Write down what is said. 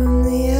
from the